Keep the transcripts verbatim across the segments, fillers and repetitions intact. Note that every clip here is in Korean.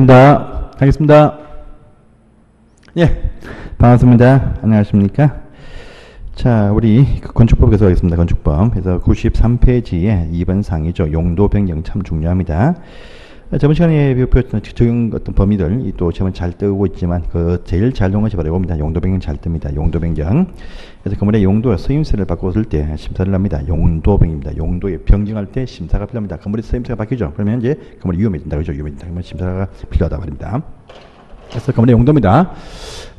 하겠습니다. 하겠습니다. 예, 반갑습니다. 안녕하십니까? 자, 우리 건축법 계속하겠습니다. 건축법. 그래서 구십삼 페이지에 이 번 상이죠. 용도 변경 참 중요합니다. 저번 시간에 배웠던 적용 어떤 범위들, 또 제목 잘 뜨고 있지만, 그 제일 잘 나온 것이 바로 이겁니다. 용도 변경 잘 뜹니다. 용도 변경. 그래서 건물의 용도와 쓰임새를 바꿨을 때 심사를 합니다. 용도 변경입니다. 용도에 변경할 때 심사가 필요합니다. 건물의 쓰임새가 바뀌죠. 그러면 이제 건물이 위험해진다. 그죠? 위험해진다. 그러면 심사가 필요하다 말입니다. 그래서 건물의 용도입니다.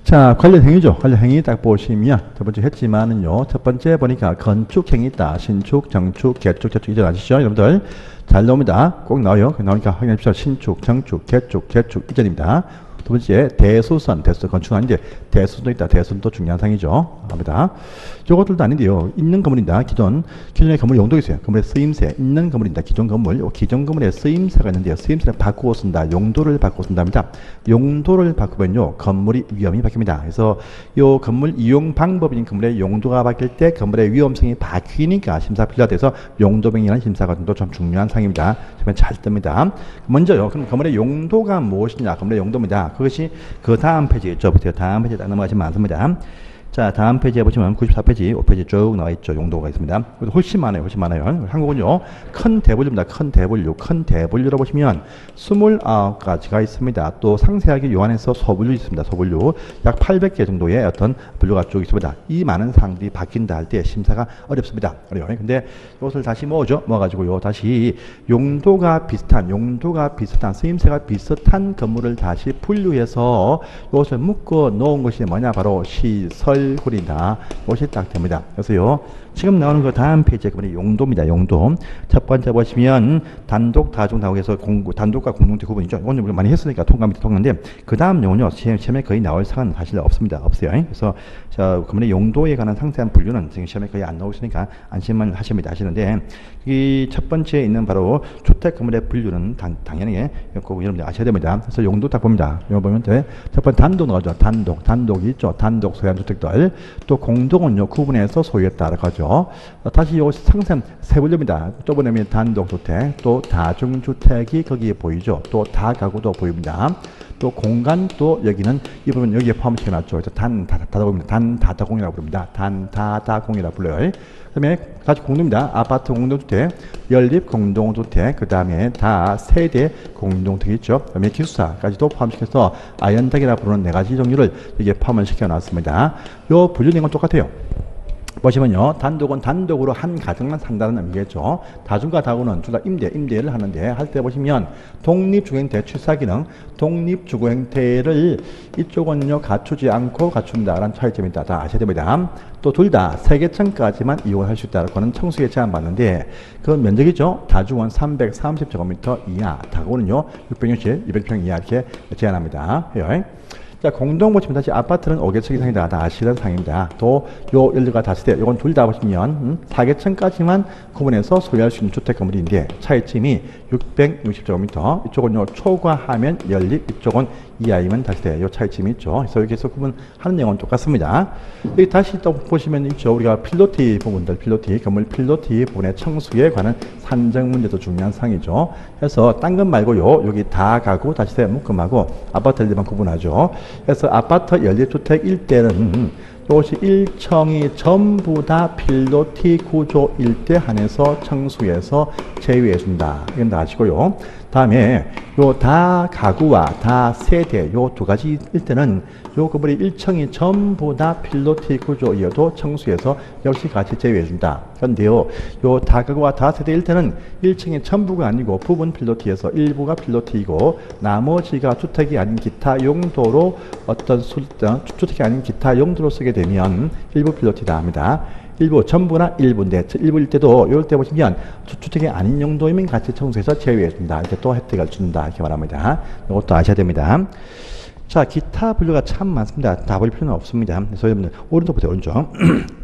자, 관련 행위죠. 관련 행위 딱 보시면 저번주에 했지만은요, 첫 번째 보니까 건축 행위 있다. 신축, 정축, 개축, 재축 이전 아시죠? 여러분들 잘 나옵니다. 꼭 나와요. 나오니까 확인해 주십시오. 신축, 정축, 개축, 재축 이전입니다. 두 번째 대수선, 대수선 건축은 이제 대수선도 있다. 대수선도 중요한 상이죠. 합니다. 요것들도 아닌데요. 있는 건물입니다. 기존 기존의 건물 용도 있어요. 건물의 쓰임새 있는 건물입니다. 기존 건물, 기존 건물의 쓰임새가 있는데요. 쓰임새를 바꾸어 쓴다. 용도를 바꾸어 쓴답니다. 용도를 바꾸면요, 건물이 위험이 바뀝니다. 그래서 요 건물 이용 방법인 건물의 용도가 바뀔 때 건물의 위험성이 바뀌니까 심사 필요하대서 용도 변경이라는 심사가 좀 중요한 상입니다. 정말 잘 뜹니다. 먼저요, 그럼 건물의 용도가 무엇이냐? 건물의 용도입니다. 그것이 그 다음 페이지겠죠. 다음 페이지에 딱 넘어가시면 많습니다. 자, 다음 페이지에 보시면 구십사 페이지, 오 페이지 쭉 나와있죠. 용도가 있습니다. 훨씬 많아요. 훨씬 많아요. 한국은요, 큰 대분류입니다. 큰 대분류. 큰 대분류라고 보시면 이십구 가지가 있습니다. 또 상세하게 요한에서 소분류 있습니다. 소분류. 약 팔백 개 정도의 어떤 분류가 쭉 있습니다. 이 많은 사항들이 바뀐다 할 때 심사가 어렵습니다. 어려워요. 근데 이것을 다시 모으죠. 모아가지고요, 다시 용도가 비슷한, 용도가 비슷한, 쓰임새가 비슷한 건물을 다시 분류해서 이것을 묶어 놓은 것이 뭐냐? 바로 시설 구린다. 이것이 딱 됩니다. 그래서요, 지금 나오는 거 다음 페이지에 보면 용도입니다. 용도. 첫 번째 보시면 단독, 다중, 다국에서 공구, 단독과 공동체 구분이죠. 이건 우리 많이 했으니까 통감이 통과인데, 그 다음 용어는요, 시험에 거의 나올 상은 사실 없습니다. 없어요. 그래서 자, 건물의 용도에 관한 상세한 분류는 지금 시험에 거의 안 나오시니까 안심만 하십니다. 하시는데, 이 첫 번째에 있는 바로 주택 건물의 분류는 단, 당연히 꼭 여러분들 아셔야 됩니다. 그래서 용도 딱 봅니다. 이거 보면 돼. 첫 번째 단독 나오죠. 단독, 단독이 있죠. 단독 소유한 주택도. 또 공동은요, 구분해서 소유했다라고 하죠. 다시 요 상세 세분류입니다. 좁은 단독주택, 또 다중주택이 거기에 보이죠. 또 다가구도 보입니다. 또 공간, 또 여기는 이 부분 여기에 포함시켜놨죠. 그래서 단 다다공입니다. 단 다다공이라고 부릅니다. 단 다다공이라고 불러요. 그다음에 같이 공동입니다. 아파트 공동주택, 연립 공동주택, 그다음에 다 세대 공동주택 있죠. 그다음에 기숙사까지도 포함시켜서 아연탁이라고 부르는 네 가지 종류를 여기에 포함을 시켜놨습니다. 요 분류된 건 똑같아요. 보시면요, 단독은 단독으로 한 가정만 산다는 의미겠죠. 다중과 다구는 둘 다 임대, 임대를 하는데, 할 때 보시면 독립주거행태 취사기능, 독립주거행태를 이쪽은요 갖추지 않고 갖춘다라는 차이점이 있다. 다 아셔야 됩니다. 또 둘 다 세 개층까지만 이용할 수 있다는 거는 청수에 제한받는데, 그 면적이죠. 다중은 삼백삼십 제곱미터 이하, 다구는요 육백육십, 이백 평 이하 이렇게 제한합니다. 자, 공동 보시면 다시 아파트는 오 개층 이상이다. 다 아시는 상입니다. 또 요 연립과 다세대, 요건 둘 다 보시면 음, 사 개층까지만 구분해서 소유할 수 있는 주택 건물인데, 차이점이 육백육십 제곱미터, 이쪽은 요 초과하면 연립, 이쪽은 이하이면 다세대, 요 차이점이 있죠. 그래서 여기서 구분하는 내용은 똑같습니다. 여기 다시 또 보시면 있죠. 우리가 필로티 부분들, 필로티 건물 필로티 부분의 청수에 관한 산정 문제도 중요한 상이죠. 그래서 딴 것 말고요, 여기 다 가구, 다세대 묶음하고 아파트 연립만 구분하죠. 그래서 아파트 연립주택 일대는 이것이 일 층이 전부 다 필로티 구조 일대 한에서 청수에서 제외해준다. 이건 다 아시고요. 다음에 요 다 가구와 다 세대 요 두 가지 일대는 요 건물이 일 층이 전부 다 필로티 구조이어도 청수에서 역시 같이 제외해준다. 그런데요, 요 다 가구와 다 세대 일대는 일 층이 전부가 아니고 부분 필로티에서 일부가 필로티이고, 나머지가 주택이 아닌 기타 용도로 어떤 수, 주택이 아닌 기타 용도로 쓰게 되면 일부 필로티다 합니다. 일부 전부나 일부인데, 일부일 때도 이럴 때 보시면 주택이 아닌 용도이면 같이 청소해서 제외해준다. 이렇게 또 혜택을 준다. 이렇게 말합니다. 이것도 아셔야 됩니다. 자, 기타 분류가 참 많습니다. 다 볼 필요는 없습니다. 그래서 여러분들 오른쪽 보세요. 오른쪽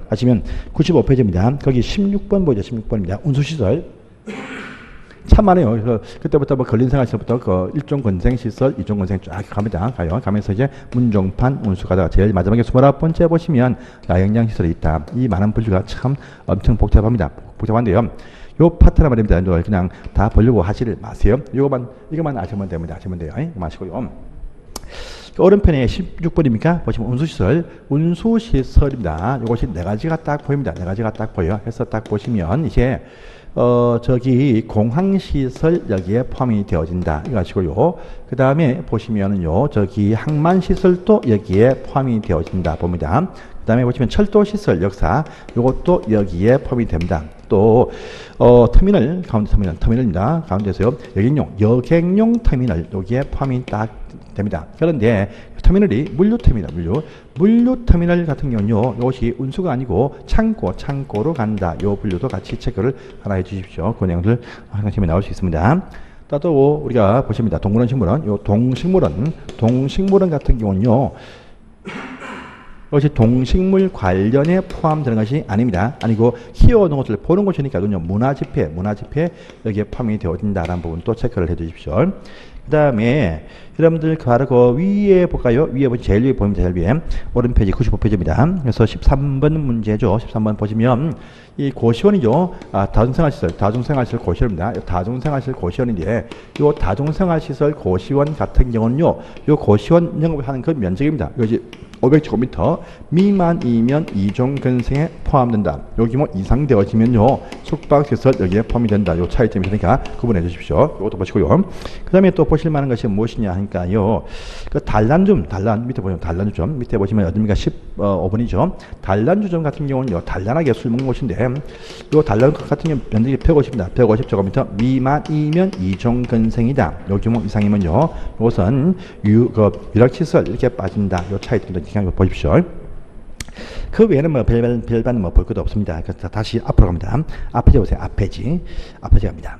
아시면 구십오 페이지입니다. 거기 십육 번 보이죠? 십육 번입니다. 운수시설. 참 많아요. 그래서 그때부터 뭐 걸린생활 시설부터 그 일종 건생시설, 이종 건생 쫙 갑니다. 가요. 가면서 이제 문종판, 운수가다가 제일 마지막에 이십구 번째 보시면 야영장 시설이 있다. 이 많은 분류가 참 엄청 복잡합니다. 복잡한데요. 요 파트나 말입니다. 그냥 다 보려고 하시지 마세요. 요거만, 이것만 아시면 됩니다. 아시면 돼요. 마시고요. 오른편에 십육 번입니까? 보시면 운수시설, 운수시설입니다. 요것이 네 가지가 딱 보입니다. 네 가지가 딱 보여요. 해서 딱 보시면, 이제, 어, 저기, 공항시설 여기에 포함이 되어진다. 이거 아시고요. 그 다음에 보시면은요, 저기, 항만시설도 여기에 포함이 되어진다. 봅니다. 그 다음에 보시면 철도시설, 역사, 요것도 여기에 포함이 됩니다. 또, 어, 터미널, 가운데 터미널, 터미널입니다. 가운데서요, 여객용, 여객용 터미널, 여기에 포함이 딱 됩니다. 그런데, 터미널이 물류터미널, 물류. 물류터미널 같은 경우는요, 이것이 운수가 아니고 창고, 창고로 간다. 요 분류도 같이 체크를 하나 해 주십시오. 그 내용들 항상시험에 나올 수 있습니다. 또 우리가 보십니다. 동물원, 식물원, 요 동식물원, 동식물원 같은 경우는요, 이것이 동식물 관련에 포함되는 것이 아닙니다. 아니고 키워놓은 것을 보는 것이니까 문화집회, 문화집회 여기에 포함이 되어진다라는 부분도 체크를 해 주십시오. 그 다음에 여러분들 바로 그 위에 볼까요? 위에 보시면 제일 위에 보입니다. 제일 위에 오른 페이지 구십오 페이지입니다. 그래서 십삼 번 문제죠. 십삼 번 보시면 이 고시원이죠. 아, 다중생활시설, 다중생활시설 고시원입니다. 다중생활시설 고시원인데 이 다중생활시설 고시원 같은 경우는요, 이 고시원 영업하는 그 면적입니다. 이것이 오백 제곱미터 미만이면 이종근생에 포함된다. 여기 뭐 이상 되어지면요, 숙박시설 여기에 포함이 된다. 이 차이점이 있으니까 구분해 주십시오. 이것도 보시고요. 그 다음에 또 보실만한 것이 무엇이냐 하니까요, 그 단란주점, 단란 밑에 보시면 단란주점 밑에 보시면 어딥니까? 십오 번이죠. 단란주점 같은 경우는요, 단란하게 술 먹는 곳인데 이 단란 같은 경우 면적이 백오십입니다. 백오십 제곱미터 미만이면 이종근생이다. 여기 뭐 이상이면요, 이것은 유, 그 유락시설 이렇게 빠진다. 이 차이점도 그냥 보십시오. 그 외에는 뭐 별반 별반 뭐 볼 것도 없습니다. 그래서 다시 앞으로 갑니다. 앞페이지 보세요. 앞페이지 앞페이지 갑니다.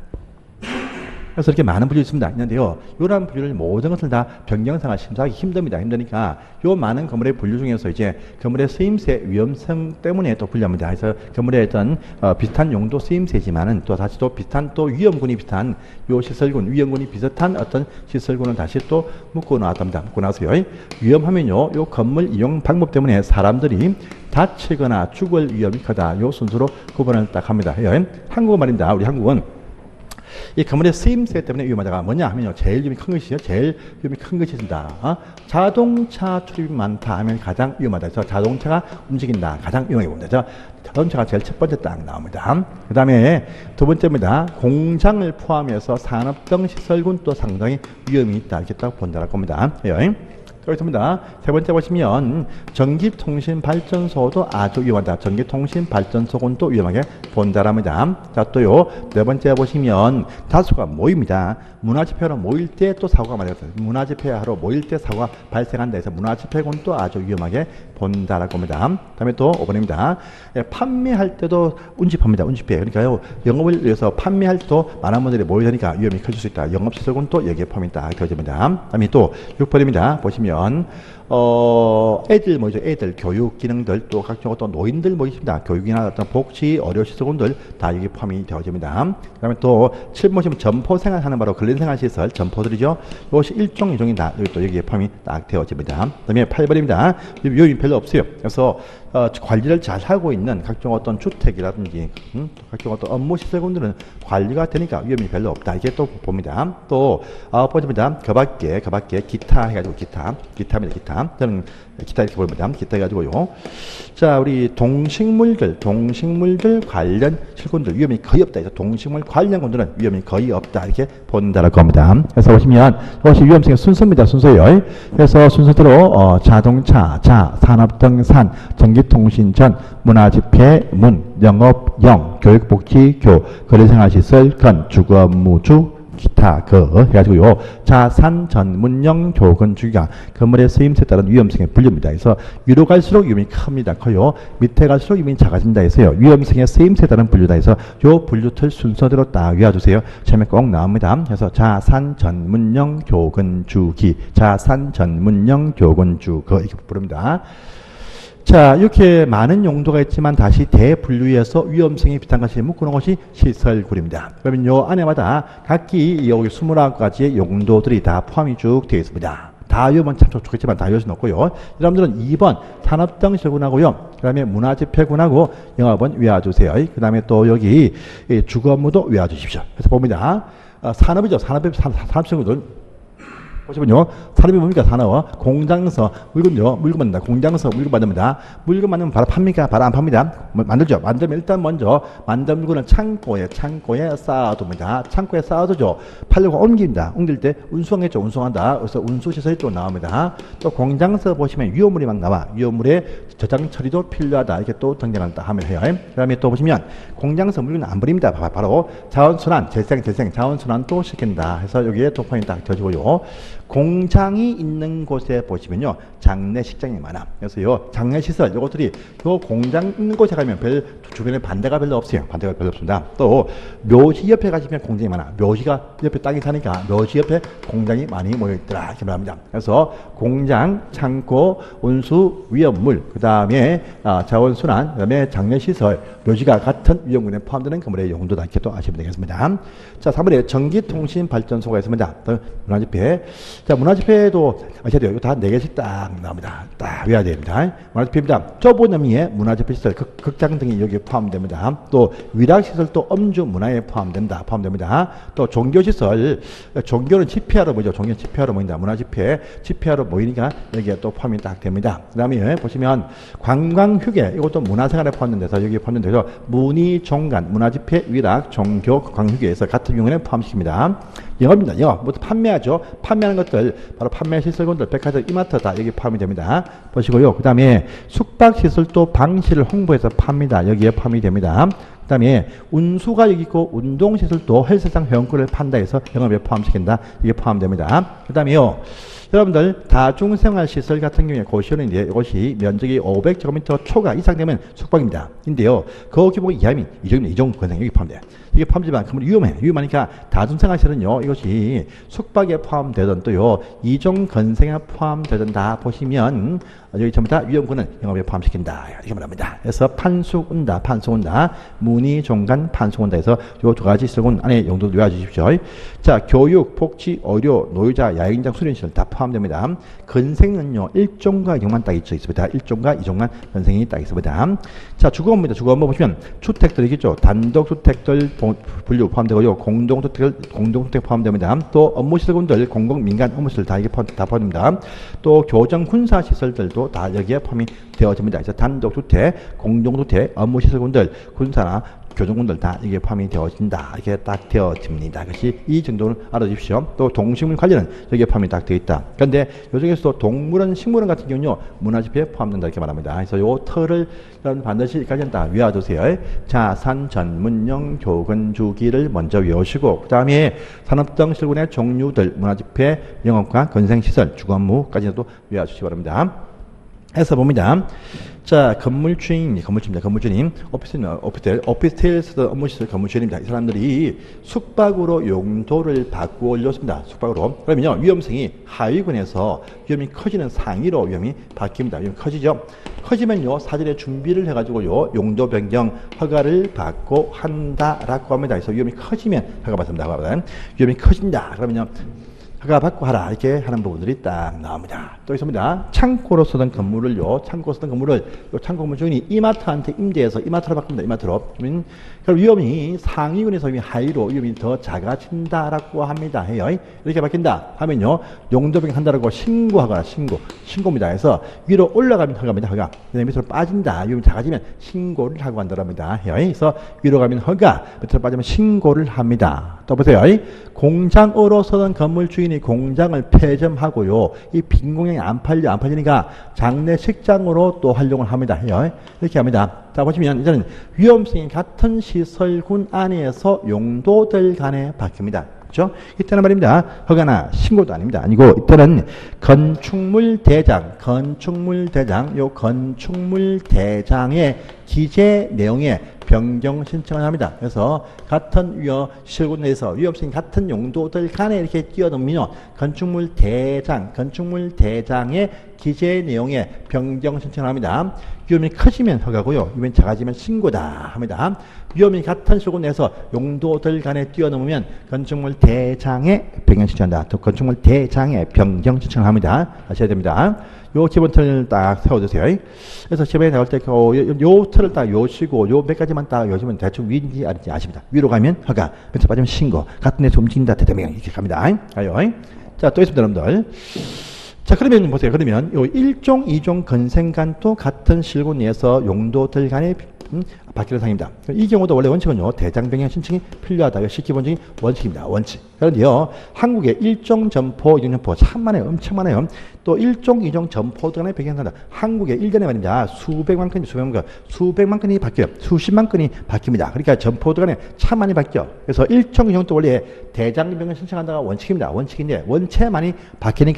그래서 이렇게 많은 분류가 있습니다. 있는데요, 요런 분류를 모든 것을 다 변경상을 심사하기 힘듭니다. 힘드니까 요 많은 건물의 분류 중에서 이제 건물의 쓰임새 위험성 때문에 또 분류합니다. 그래서 건물의 어떤 어, 비슷한 용도 쓰임새지만은 또 다시 또 비슷한 또 위험군이 비슷한 요 시설군, 위험군이 비슷한 어떤 시설군을 다시 또 묶어 놨답니다. 묶어 놨어요. 위험하면요, 요 건물 이용 방법 때문에 사람들이 다치거나 죽을 위험이 크다. 요 순서로 구분을 딱 합니다. 한국말입니다. 우리 한국은 이 건물의 쓰임새 때문에 위험하다가 뭐냐 하면요, 제일 위험이 큰 것이죠. 제일 위험이 큰 것이 된다. 어? 자동차 출입이 많다 하면 가장 위험하다. 그래서 자동차가 움직인다. 가장 위험해 봅니다. 자동차가 제일 첫 번째 딱 나옵니다. 그 다음에 두 번째입니다. 공장을 포함해서 산업 등 시설군 또 상당히 위험이 있다. 이렇게 딱 본다라고 겁니다. 예. 그렇습니다. 세 번째 보시면 전기통신발전소도 아주 위험하다. 전기통신발전소는 또 위험하게 본다랍니다. 자, 또요. 네 번째 보시면 다수가 모입니다. 문화집회로 모일 때 또 사고가 많이 발생합니다. 문화집회하러 모일 때 사고가 발생한다 해서 문화집회는 또 아주 위험하게 본다라고 겁니다. 다음에 또 오 번입니다. 예, 판매할 때도 운집합니다. 운집회. 그러니까요, 영업을 위해서 판매할 때도 많은 분들이 모이니까 위험이 커질 수 있다. 영업시설은 또 여기에 포함이 딱 되어집니다. 다음에 또 육 번입니다. 보시면 어, 애들 모이죠. 애들 교육 기능들 또 각종 어떤 노인들 모이십니다. 교육이나 어떤 복지 어려시설군들 다 여기 포함이 되어집니다. 그 다음에 또 칠 번 보시면 점포생활하는 바로 근린생활시설 점포들이죠. 이것이 일종 이종이다. 여기 또 여기에 포함이 딱 되어집니다. 그 다음에 팔 번입니다. 요인 별로 없어요. 그래서 어, 관리를 잘 하고 있는 각종 어떤 주택이라든지 음, 각종 어떤 업무시설군들은 관리가 되니까 위험이 별로 없다. 이게 또 봅니다. 또 아홉 번입니다. 그 밖에 그 밖에 기타 해가지고 기타 기타입니다. 기타 저는 기타 이렇게 봅니다. 기타 해가지고요. 자, 우리 동식물들 동식물들 관련 실군들 위험이 거의 없다. 그래서 동식물 관련군들은 위험이 거의 없다. 이렇게 본다라고 합니다. 그래서 보시면 이것이 위험성의 순서입니다. 순서예요. 그래서 순서대로 어, 자동차, 자, 산업 등 산, 전기 통신 전, 문화집회 문, 영업 영, 교육복지 교, 거리생활시설 건, 주거무주 기타 그 해가지고요, 자산 전문용 교근 주기가 건물의 쓰임새에 따른 위험성의 분류입니다. 그래서 위로 갈수록 위험이 큽니다. 커요. 밑에 갈수록 위험이 작아진다 해서요, 위험성의 쓰임새에 따른 분류다 해서 요 분류틀 순서대로 딱 외워주세요. 처음에 꼭 나옵니다. 그래서 자산 전문용 교근 주기, 자산 전문용 교근 주거 이렇게 부릅니다. 자, 이렇게 많은 용도가 있지만 다시 대분류해서 위험성이 비슷한 것이 묶어놓은 것이 시설군입니다. 그러면 요 안에마다 각기 이 스물아홉 가지의 용도들이 다 포함이 쭉 되어 있습니다. 다이오번 참 좋겠지만 다이오는 없고요. 여러분들은 이 번 산업정실군하고요. 그 다음에 문화집회군하고 영업은 외워주세요. 그 다음에 또 여기 주거업무도 외워주십시오. 그래서 봅니다. 아, 산업이죠. 산업의 산업실군들. 보시면요. 산업이 뭡니까? 산업. 공장서. 물건요. 물건 만든다. 공장서. 물건 만듭니다. 물건 만들면 바로 팝니까? 바로 안 팝니다. 만들죠. 만들면 일단 먼저 만든 물건을 창고에, 창고에 쌓아둡니다. 창고에 쌓아두죠. 팔려고 옮깁니다. 옮길 때 운송했죠. 운송한다. 그래서 운수시설이 또 나옵니다. 또 공장서 보시면 유효물이 막 나와. 유효물의 저장 처리도 필요하다. 이렇게 또 등장한다 하면 해요. 그 다음에 또 보시면 공장서 물건 안 버립니다. 바로 자원순환, 재생, 재생, 자원순환도 시킨다. 해서 여기에 또 포인트 딱 져주고요. 공장이 있는 곳에 보시면요 장례식장이 많아. 그래서 요 장례시설 요것들이 요 공장 있는 곳에 가면 별 주변에 반대가 별로 없어요. 반대가 별로 없습니다. 또 묘지 옆에 가시면 공장이 많아. 묘지가 옆에 땅이 사니까 묘지 옆에 공장이 많이 모여있더라 이렇게 말합니다. 그래서 공장, 창고, 온수, 위험물, 그 다음에 아, 자원순환, 그 다음에 장례시설, 묘지가 같은 위험군에 포함되는 건물의 용도다 이렇게 또 아시면 되겠습니다. 자, 삼 번에 전기통신발전소가 있습니다. 문화집회. 자, 문화집회도 아셔야 돼요. 이거 다 네 개씩 딱 나옵니다. 딱 외워야 됩니다. 문화집회입니다. 좁은 의미의 문화집회 시설, 극, 극장 등이 여기에 포함됩니다. 또 위락시설도 엄주 문화에 포함된다. 포함됩니다. 또 종교시설, 종교는 집회하러 모이죠. 종교는 집회하러 모인다. 문화집회, 집회하러 모이니까 여기에 또 포함이 딱 됩니다. 그 다음에 보시면 관광휴게, 이것도 문화생활에 포함된데서 여기에 포함된데서 문의종간, 문화집회, 위락, 종교, 관광휴게에서 같은 경우에는 포함시킵니다. 영업입니다. 영업. 모두 판매하죠. 판매하는 것들, 바로 판매시설군들, 백화점, 이마트 다 여기 포함이 됩니다. 보시고요. 그 다음에 숙박시설도 방시를 홍보해서 팝니다. 여기에 포함이 됩니다. 그 다음에 운수가 여기 있고 운동시설도 헬스장 회원권을 판다 해서 영업에 포함시킨다. 이게 포함됩니다. 그 다음에요. 여러분들 다중생활시설 같은 경우에 고시원인데 이것이 면적이 오백 제곱미터 초과 이상 되면 숙박입니다. 인데요. 그 규모 이하면 이종입니다. 이종 권장 여기 포함돼요. 이게 포함되지만 그러면 위험해. 위험하니까 다중생활시설은요. 이것이 숙박에 포함되던 또요. 이종 건생에 포함되던 다 보시면 여기 전부 다 위험군은 영업에 포함시킨다. 이렇게 말합니다. 그래서 판수운다. 판수운다. 문의, 종간, 판수운다 해서 요 두 가지 시설군 안에 용도를 외워주십시오. 자, 교육, 복지, 의료, 노유자, 야영장, 수련시설 다 포함됩니다. 건생은요. 일종과 이종만 딱 있습니다. 일종과 이종만 건생이 딱 있습니다. 자, 주거업무입니다. 주거업무 보시면 주택들이겠죠. 단독주택들 분류 포함되고요. 공동주택, 공동주택 포함됩니다. 또 업무시설군들, 공공, 민간 업무시설 다 이게 포함, 다 포함됩니다. 또 교정, 군사시설들도 다 여기에 포함이 되어집니다. 그래서 단독주택, 공동주택, 업무시설군들, 군사나 교정군들 다 이게 포함이 되어진다. 이렇게 딱 되어집니다. 그것이 이 정도는 알아주십시오. 또 동식물 관련은 여기에 포함이 딱 되어있다. 그런데 요중에서도 동물원, 식물원 같은 경우는요, 문화집회에 포함된다. 이렇게 말합니다. 그래서 요 틀을 반드시 여기까지는 다 외워주세요. 자산 전문용 교근 주기를 먼저 외우시고, 그 다음에 산업정실군의 종류들, 문화집회, 영업과 건생시설, 주거업무까지도 외워주시기 바랍니다. 해서 봅니다. 자, 건물주인, 건물주입니다. 건물주님, 오피스텔, 오피스텔, 오피스텔 업무시설 건물주인입니다. 이 사람들이 숙박으로 용도를 바꾸어 올렸습니다. 숙박으로. 그러면요, 위험성이 하위군에서 위험이 커지는 상위로 위험이 바뀝니다. 위험이 커지죠. 커지면요, 사전에 준비를 해가지고요, 용도 변경 허가를 받고 한다라고 합니다. 그래서 위험이 커지면 허가 받습니다. 허가 위험이 커진다. 그러면요. 허가 받고 하라 이렇게 하는 부분들이 딱 나옵니다. 또 있습니다. 창고로 쓰던 건물을요. 창고 쓰던 건물을 요 창고 건물 주인이 이마트한테 임대해서 이마트로 바꿉니다. 이마트로. 그럼 위험이 상위군에서 위험이 하위로 위험이 더 작아진다라고 합니다. 해요. 이렇게 바뀐다 하면요. 용도 변경한다라고 신고하거나 신고. 신고입니다. 그래서 위로 올라가면 허가입니다. 허가. 그다음에 밑으로 빠진다. 위험이 작아지면 신고를 하고 한다랍니다. 해요. 그래서 위로 가면 허가, 밑으로 빠지면 신고를 합니다. 또 보세요. 공장으로 쓰던 건물 주인 이 공장을 폐점하고요. 이 빈 공장이 안 팔려 안 팔리니까 장례식장으로 또 활용을 합니다. 해요. 이렇게 합니다. 자, 보시면 이제는 위험성이 같은 시설군 안에서 용도들 간에 바뀝니다. 그렇죠? 이때는 말입니다. 허가나 신고도 아닙니다. 아니고 이때는 건축물 대장, 건축물 대장, 요 건축물 대장의 기재 내용에 변경 신청을 합니다. 그래서 같은 위험 시설군 내에서 위험성이 같은 용도들 간에 이렇게 끼어넣으면 건축물 대장, 건축물 대장의 기재 내용에 변경 신청을 합니다. 위험이 커지면 허가고요. 위험이 작아지면 신고다 합니다. 위험이 같은 수구 내에서 용도들 간에 뛰어넘으면 건축물 대장에 변경 신청한다. 또 건축물 대장에 변경 신청을 합니다. 아셔야 됩니다. 요 기본 틀을 딱 세워주세요. 그래서 시험에 나올 때 요 틀을 딱 요시고 요 몇 가지만 딱 요시면 대충 위인지 아닌지 아십니다. 위로 가면 허가, 밑으로 빠지면 신고, 같은 데서 움직인다, 대대명 이렇게 갑니다. 가요. 자, 또 있습니다, 여러분들. 자, 그러면 보세요. 그러면 요 일 종, 이 종 건생간도 같은 실고 내에서 용도들 간에 음, 바뀌는 상입니다. 이 경우도 원래 원칙은요, 대장 변경 신청이 필요하다. 역시 기본적인 원칙입니다. 원칙. 그런데요, 한국의 일 종 점포, 이 종 점포 참 많아요. 엄청 많아요. 또 일 종, 이 종 점포 등의 변경한다. 한국의 일 년에 말입니다. 수백만 건이, 수백만 건, 수백만 건이 바뀌어요. 수십만 건이 바뀝니다. 그러니까 점포 등에 참 많이 바뀌어. 그래서 일 종, 이 종도 원래 대장 변경 신청한다가 원칙입니다. 원칙인데 원체 많이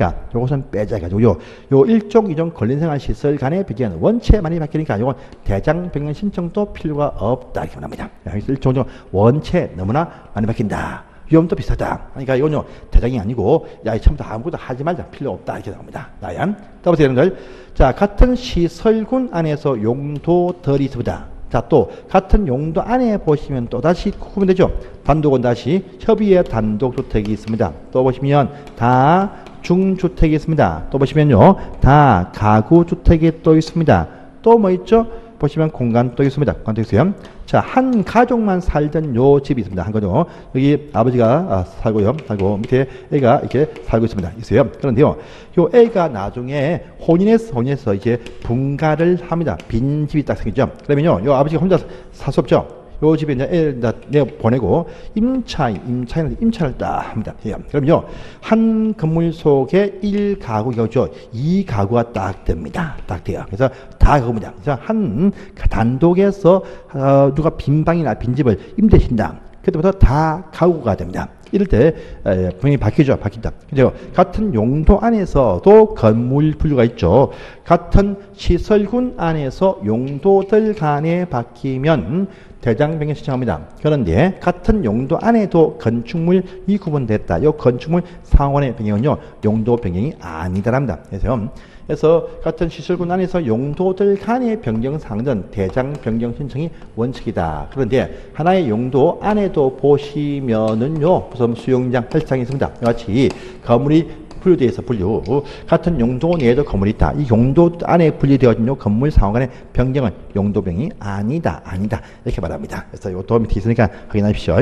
바뀌니까 요것은 빼자 해가지고요. 요 일 종, 이 종 걸린생활 시설 간의 변경 원체 많이 바뀌니까 요건 대장 변경 신청 도 필요가 없다 이렇게 말합니다. 여기서 일종종 원체 너무나 많이 바뀐다. 위험도 비슷하다. 그러니까 이건요 대장이 아니고 야 처음부터 아무것도 하지 말자 필요 없다 이렇게 나옵니다. 나연. 따라서 여러분들 자 같은 시설군 안에서 용도들이 있습니다. 자 또 같은 용도 안에 보시면 또 다시 구분되죠. 단독은 다시 협의의 단독주택이 있습니다. 또 보시면 다 중주택이 있습니다. 또 보시면요 다 가구주택이 또 있습니다. 또 뭐 있죠? 보시면 공간도 있습니다. 공간도 있어요. 자, 한 가족만 살던 요 집이 있습니다. 한 가족. 여기 아버지가 아, 살고요. 살고 밑에 애가 이렇게 살고 있습니다. 있어요. 그런데요. 요 애가 나중에 혼인해서 혼인해서 이제 분가를 합니다. 빈 집이 딱 생기죠. 그러면요. 요 아버지가 혼자 살 수 없죠. 요 집에 이제 애를 다 내보내고 임차, 임차인한테 임차를 딱 합니다. 예. 그럼요. 한 건물 속에 일 가구죠. 이 가구가 딱 됩니다. 딱 돼요. 그래서 다 그겁니다. 그래서 한 단독에서 어, 누가 빈 방이나 빈 집을 임대신다. 그때부터 다 가구가 됩니다. 이럴 때 에, 분명히 바뀌죠. 바뀐다. 그죠? 같은 용도 안에서도 건물 분류가 있죠. 같은 시설군 안에서 용도들 간에 바뀌면 대장 변경 신청합니다. 그런데 같은 용도 안에도 건축물이 구분됐다. 이 건축물 상원의 변경은요 용도 변경이 아니다랍니다. 그래서, 그래서 같은 시설군 안에서 용도들 간의 변경 사항은 대장 변경 신청이 원칙이다. 그런데 하나의 용도 안에도 보시면은요 우선 수영장, 헬스장이 있습니다. 같이 건물이 분류돼서 분류 같은 용도 내에도 건물이 있다. 이 용도 안에 분리되어진 요 건물 상호 간의 변경은 용도병이 아니다. 아니다. 이렇게 말합니다. 그래서 요 도움이 있으니까 확인하십시오.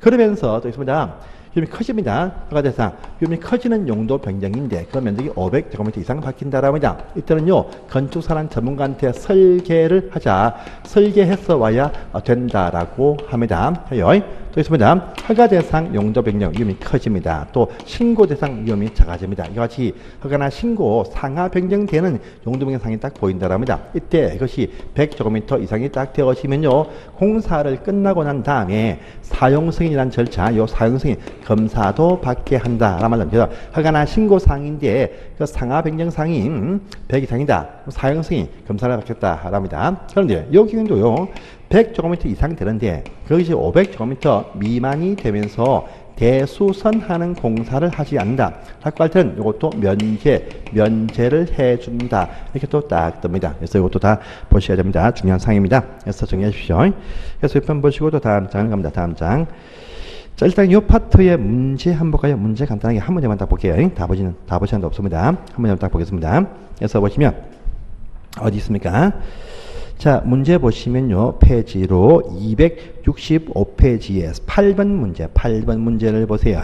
그러면서 또 있습니다. 위험이 커집니다. 허가 대상. 위험이 커지는 용도 변경인데 그 면적이 오백 제곱미터 이상 바뀐다라고 합니다. 이때는요. 건축사란 전문가한테 설계를 하자. 설계해서 와야 된다라고 합니다. 또 있습니다. 허가 대상 용도 변경 위험이 커집니다. 또 신고 대상 위험이 작아집니다. 이와 같이 허가나 신고 상하 변경되는 용도 변경상이 딱 보인다라고 합니다. 이때 이것이 백 제곱미터 이상이 딱 되어지면요. 공사를 끝나고 난 다음에 사용승인이라는 절차, 요 사용승인 검사도 받게 한다라는 말입니다. 허가나 신고상인데 그 상하 변경상이 백 이상이다. 사용승인 검사를 받겠다라고 합니다. 그런데 여기 경우도요. 백 제곱미터 이상 되는데 그것이 오백 제곱미터 미만이 되면서 대수선하는 공사를 하지 않는다. 라고 할 때는 이것도 면제, 면제를 해준다. 이렇게 또 딱 뜹니다. 그래서 이것도 다 보셔야 됩니다. 중요한 사항입니다. 그래서 정리해 주십시오. 그래서 일 편 보시고 또 다음 장을 갑니다. 다음 장. 자, 일단 이 파트의 문제 한번 볼까요? 문제 간단하게 한 문제만 딱 볼게요. 다 보시는, 다 보시는 데 없습니다. 한 문제만 딱 보겠습니다. 그래서 보시면, 어디 있습니까? 자, 문제 보시면요. 페이지로 이백육십오 페이지에 팔 번 문제, 팔 번 문제를 보세요.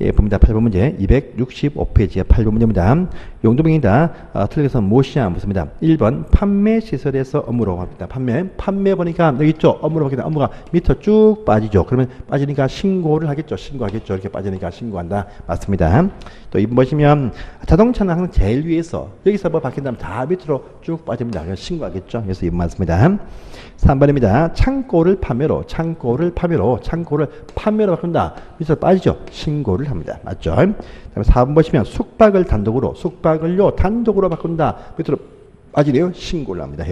예, 봅니다. 팔 번 문제. 이백육십오 페이지에 팔 번 문제입니다. 용도병이다. 아, 틀려서 무엇이냐? 묻습니다. 일 번, 판매시설에서 업무로 합니다. 판매. 판매 보니까 여기 있죠? 업무로 하겠다. 업무가 밑으로 쭉 빠지죠. 그러면 빠지니까 신고를 하겠죠. 신고하겠죠. 이렇게 빠지니까 신고한다. 맞습니다. 또 이 번 보시면 자동차는 항상 제일 위에서 여기서 뭐 바뀐다면 다 밑으로 쭉 빠집니다. 그래서 신고하겠죠. 그래서 이 번 맞습니다. 삼 번입니다. 창고를 판매로, 창고를 판매로, 창고를 판매로 바꾼다. 밑으로 빠지죠. 신고를 합니다. 맞죠? 다음에 사 번 보시면 숙박을 단독으로, 숙박을요 단독으로 바꾼다. 밑으로 빠지래요. 신고를 합니다.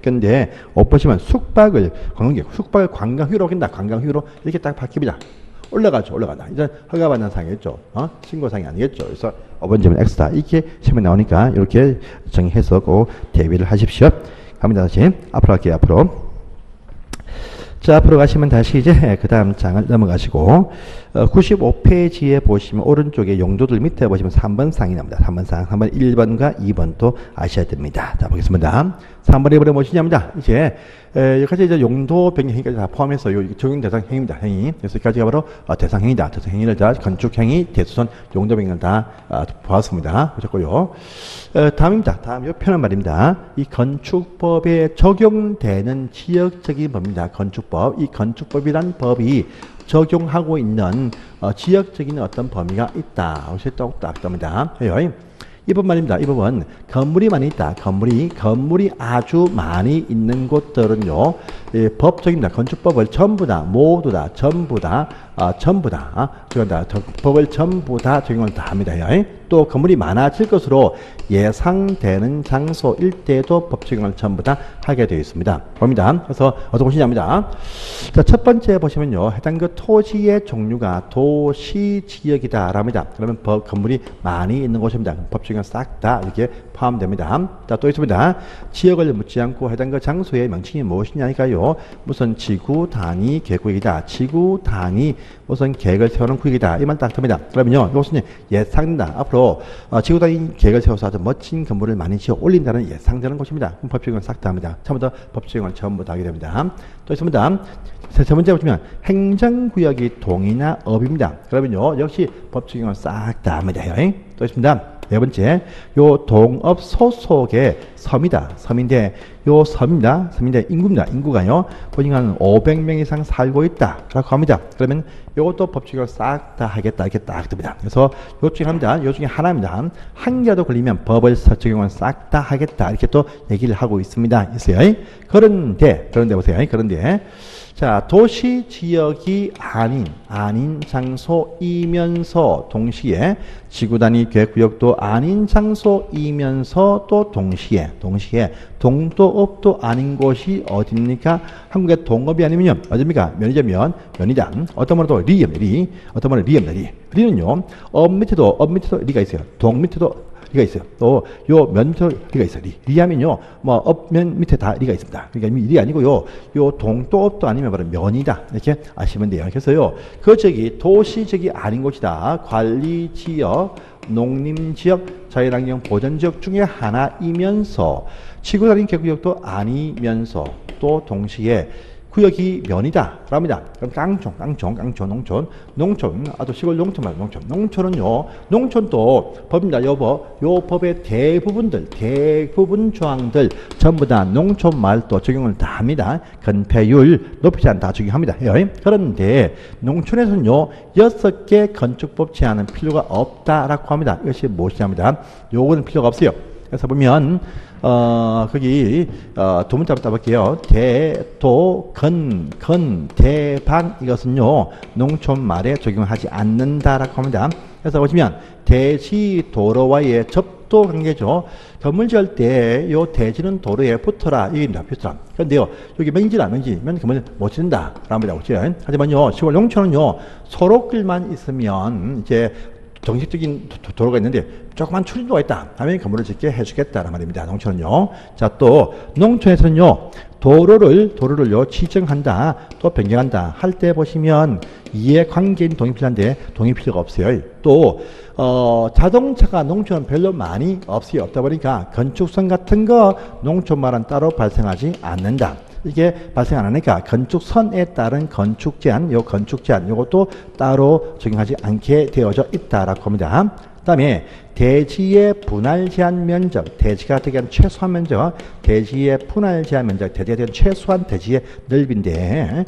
그런데 오 보시면 숙박을 관광객, 숙박을 관광휴로 바뀐다. 관광휴로 이렇게 딱 바뀝니다. 올라가죠. 올라간다. 이제 허가 받는 상이겠죠. 어? 신고상이 아니겠죠. 그래서 오 번째는 X다. 이렇게 시험에 나오니까 이렇게 정해서 그 대비를 하십시오. 갑니다. 다시 앞으로 갈게요. 앞으로. 자, 앞으로 가시면 다시 이제 그 다음 장을 넘어가시고 어, 구십오 페이지에 보시면 오른쪽에 용도들 밑에 보시면 삼 번 상이 나옵니다. 삼 번 상, 삼 번 일 번과 이 번도 아셔야 됩니다. 자, 보겠습니다. 삼 번, 이 번은 무엇이냐입니다. 이제 에, 여기까지 이제 용도 변경 행위까지 다 포함해서 요 적용 대상 행위입니다. 행위. 그래서 여기까지가 바로 어, 대상 행위다. 대상 행위를 다 건축 행위, 대수선, 용도 변경을 다 어, 보았습니다. 보셨고요. 어, 다음입니다. 다음 요 편한 말입니다. 이 건축법에 적용되는 지역적인 법입니다. 건축 이 건축법이란 법이 적용하고 있는 어, 지역적인 어떤 범위가 있다. 딱딱합니다. 이 번 말입니다. 이 법은 건물이 많이 있다. 건물이 건물이 아주 많이 있는 곳들은요, 예, 법적입니다. 건축법을 전부 다, 모두 다, 전부 다, 아, 전부 다, 아, 그러니까 법을 전부 다 적용을 다 합니다. 예. 또 건물이 많아질 것으로 예상되는 장소 일대도 법 적용을 전부 다 하게 되어 있습니다. 봅니다. 그래서 어떤 곳이냐입니다. 자, 첫 번째 보시면요, 해당 그 토지의 종류가 도시지역이다랍니다. 그러면 법, 건물이 많이 있는 곳입니다. 법 적용 싹 다 이렇게 포함됩니다. 자, 또 있습니다. 지역을 묻지 않고 해당 그 장소의 명칭이 무엇이냐니까요. 무슨 지구 단위 계획이다. 지구 단위 무슨 계획을 세우는 구역이다. 이만 딱 됩니다. 그러면요, 이것은 예상된다. 앞으로 어, 지구 단위 계획을 세워서 아주 멋진 건물을 많이 지어 올린다는 예상되는 것입니다. 그럼 법 적용을 싹 다 합니다. 처음부터 법 적용을 전부 다 하게 됩니다. 또 있습니다. 세 번째 보시면 행정구역이 동이나 읍입니다. 그러면요, 역시 법 적용을 싹 다 합니다. 또 있습니다. 네 번째, 요 동업 소속의 섬이다. 섬인데, 요 섬입니다. 섬인데, 인구입니다. 인구가요, 보니까 한 오백 명 이상 살고 있다. 라고 합니다. 그러면 요것도 법칙을 싹 다 하겠다. 이렇게 딱 됩니다. 그래서 요 중에 합니다. 요 중에 하나입니다. 한 개라도 걸리면 법을 적용을 싹 다 하겠다. 이렇게 또 얘기를 하고 있습니다. 있어요. 그런데, 그런데 보세요. 그런데, 자, 도시 지역이 아닌, 아닌 장소이면서 동시에 지구 단위 계획 구역도 아닌 장소이면서 또 동시에, 동시에 동도읍도 아닌 곳이 어딥니까? 한국의 동업이 아니면요, 어딥니까? 면이자면, 면이당. 어떤 말로도 리입니다, 리. 어떤 말로 리입니다, 리. 리는요, 업 밑에도, 업 밑에도 리가 있어요. 동 밑에도 리가 있어요. 또 요 면 밑에 리가 있어요. 리. 리하면요, 뭐 업면 밑에 다 리가 있습니다. 그러니까 리 아니고요, 요 동도업도 아니면 바로 면이다. 이렇게 아시면 돼요. 그래서요, 그 지역이 도시지역이 아닌 곳이다. 관리지역, 농림지역, 자연환경 보전지역 중에 하나이면서 지구 단위 계획구역도 아니면서 또 동시에 구역이 면이다. 그럽니다. 그럼 깡촌, 깡촌, 깡촌, 농촌, 농촌, 아또 시골 농촌 말고 농촌. 농촌은요, 농촌도 법입니다. 요 법, 요 법의 대부분들, 대부분 조항들 전부 다 농촌 말도 적용을 다 합니다. 건폐율, 높이자는 다 적용합니다. 그런데 농촌에서는요, 여섯 개 건축법 제한은 필요가 없다라고 합니다. 이것이 무엇이냐입니다. 요거는 필요가 없어요. 그래서 보면 어 거기 어 두 문자 볼게요. 대도건 건 대반 이것은요 농촌 말에 적용하지 않는다라고 합니다. 그래서 보시면 대지 도로와의 접도 관계죠. 건물 지을 때 요 대지는 도로에 붙어라 이입니다. 붙어라. 그런데요 여기 명지라 명지면 건물 못 짓는다 라고 합니다. 하지만요 시골 농촌은요 소로길만 있으면 이제 정식적인 도로가 있는데 조그만 출입도가 있다 하면 건물을 짓게 해주겠다는 말입니다. 농촌은요. 자, 또 농촌에서는요 도로를 도로를요 지정한다 또 변경한다 할 때 보시면 이해관계인 동의 필요한데 동의 필요가 없어요. 또 어, 자동차가 농촌은 별로 많이 없어요. 없다 보니까 건축선 같은 거 농촌말은 따로 발생하지 않는다. 이게 발생 안 하니까 건축선에 따른 건축 제한, 요 건축 제한, 요것도 따로 적용하지 않게 되어져 있다라고 합니다. 그 다음에 대지의 분할 제한 면적, 대지가 되기한 최소한 면적, 대지의 분할 제한 면적, 대지가 되기한 최소한 대지의 넓이인데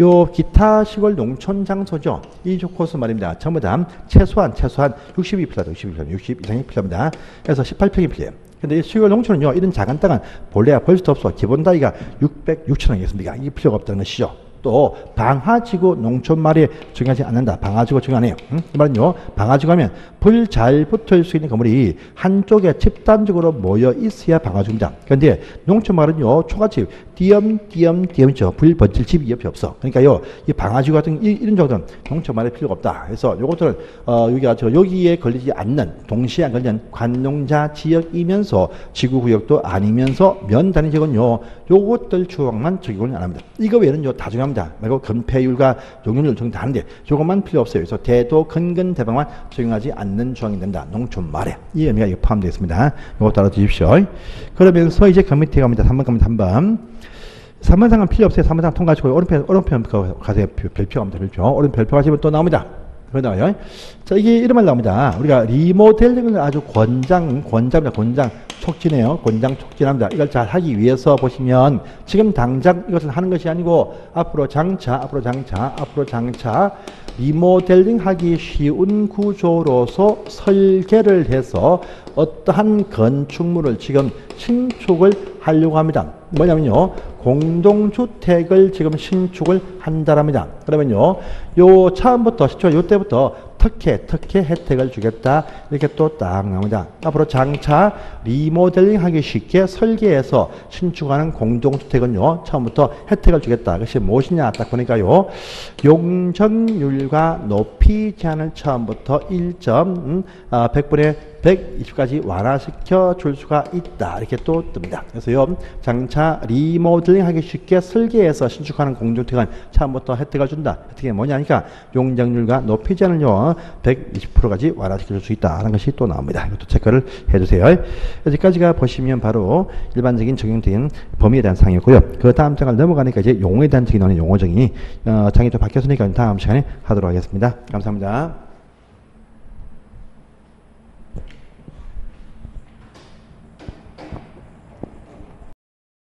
요 기타 시골 농촌 장소죠. 이 조건수 말입니다. 전부 다 최소한 최소한 육십이 필요하다. 육십이, 육십 이상이 필요합니다. 그래서 십팔 평이 필요해요. 근데 시골 농촌은요, 이런 작은 땅은 본래야 벌 수도 없어. 기본 단위가 육백, 육천 원이겠습니까? 이게 필요가 없다는 것이죠. 또, 방화지구 농촌 말에 적용하지 않는다. 방화지구 적용 안 해요. 응? 이 말은요, 방화지구 하면 불 잘 붙을 수 있는 건물이 한쪽에 집단적으로 모여 있어야 방화지구입니다. 그런데 농촌 말은요, 초가집, 띄엄, 띄엄, 띄엄이죠. 불, 번질, 집이 옆이 없어. 그러니까요, 이 방아지 같은, 이, 이런 정도는 동천만의 필요가 없다. 그래서 요것들은, 어, 여기가, 저, 여기에 걸리지 않는, 동시에 안 걸리는 관농자 지역이면서 지구구역도 아니면서 면 단위 지역은요, 요것들 추억만 적용을 안 합니다. 이거 외에는 요, 다 중요합니다. 그리고 건폐율과 용률률 정도 다 하는데, 요것만 필요 없어요. 그래서 대도, 근근, 대방만 적용하지 않는 조항이 된다. 농촌말에. 이 의미가 이거 포함되어 있습니다. 요것도 알아두십시오. 그러면서 이제 밑에 갑니다. 삼 번 갑니다. 삼 번. 삼 번 상은 필요 없어요. 삼 번 상 통과하시고, 오른편, 오른편 가세요. 별표 갑니다. 별표. 오른 별표 가시면 또 나옵니다. 그러다가요. 자, 이게 이런 말 나옵니다. 우리가 리모델링을 아주 권장, 권장입니다. 권장. 촉진해요. 권장 촉진합니다. 이걸 잘 하기 위해서 보시면 지금 당장 이것을 하는 것이 아니고 앞으로 장차, 앞으로 장차, 앞으로 장차 리모델링 하기 쉬운 구조로서 설계를 해서 어떠한 건축물을 지금 신축을 하려고 합니다. 뭐냐면요. 공동주택을 지금 신축을 한다랍니다. 그러면요. 요 처음부터, 요 때부터 특혜, 특혜 혜택을 주겠다. 이렇게 또 딱 나옵니다. 앞으로 장차 리모델링 하기 쉽게 설계해서 신축하는 공동주택은요, 처음부터 혜택을 주겠다. 그것이 무엇이냐? 딱 보니까요, 용적률과 높이 제한을 처음부터 일 점 백 분의 백이십까지 완화시켜 줄 수가 있다. 이렇게 또 뜹니다. 그래서요, 장차 리모델링 하기 쉽게 설계해서 신축하는 공동주택은 처음부터 혜택을 준다. 혜택이 뭐냐? 하니까 용적률과 높이 제한을요, 백이십 퍼센트까지 완화시킬 수 있다는 것이 또 나옵니다. 이것도 체크를 해주세요. 여기까지가 보시면 바로 일반적인 적용된 범위에 대한 사항이었고요. 그 다음 장을 넘어가니까 이제 용어에 대한 적용이 나오는 용어정의, 어, 장이 좀 바뀌었으니까 다음 시간에 하도록 하겠습니다. 감사합니다.